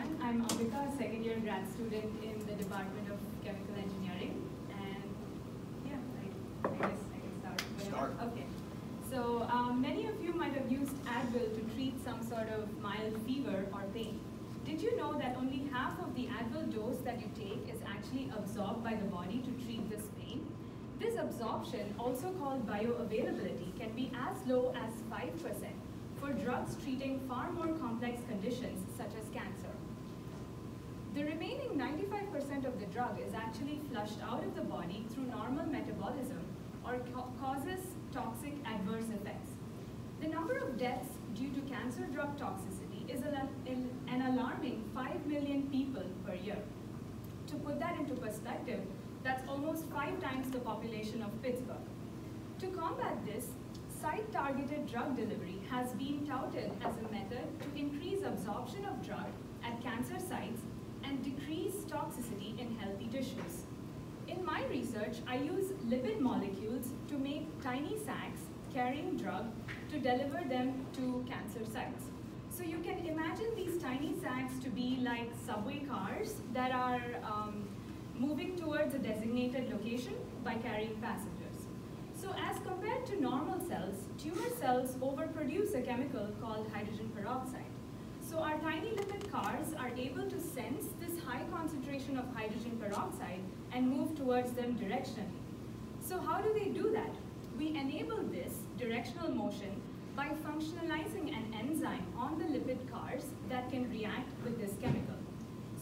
everyone. I'm Ambika, a second-year grad student in the Department of Chemical Engineering. And yeah, I guess I can start. Okay. So many of you might have used Advil to treat some sort of mild fever or pain. Did you know that only half of the Advil dose that you take is actually absorbed by the body to treat this pain? This absorption, also called bioavailability, can be as low as 5% for drugs treating far more complex conditions such as cancer. The remaining 95% of the drug is actually flushed out of the body through normal metabolism or causes toxic adverse effects. The number of deaths due to cancer drug toxicity is an alarming 5 million people per year. To put that into perspective, that's almost 5 times the population of Pittsburgh. To combat this, site-targeted drug delivery has been touted as a method to increase absorption of drug at cancer sites and decrease toxicity in healthy tissues. In my research, I use lipid molecules to make tiny sacs carrying drug to deliver them to cancer sites. So you can imagine these tiny sacs to be like subway cars that are moving towards a designated location by carrying passengers. So as compared to normal cells, tumor cells overproduce a chemical called hydrogen peroxide. So our tiny lipid cars are able to sense this high concentration of hydrogen peroxide and move towards them directionally. So how do they do that? We enable this directional motion by functionalizing an enzyme on the lipid cars that can react with this chemical.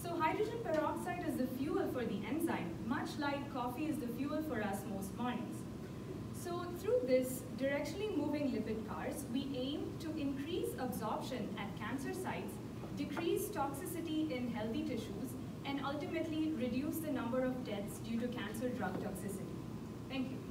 So hydrogen peroxide is the fuel for the enzyme, much like coffee is the fuel for us most mornings. So through this directionally moving lipid cars, we aim to increase absorption at cancer sites, decrease toxicity in healthy tissues, and ultimately reduce the number of deaths due to cancer drug toxicity. Thank you.